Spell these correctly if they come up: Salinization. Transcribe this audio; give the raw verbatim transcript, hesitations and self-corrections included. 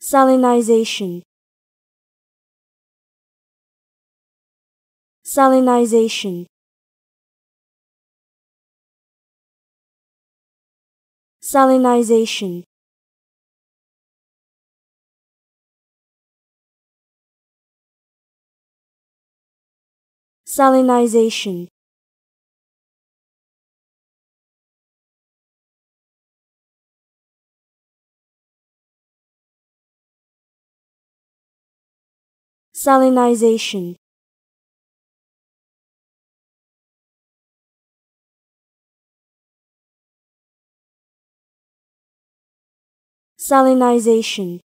Salinization. Salinization. Salinization. Salinization. Salinization. Salinization.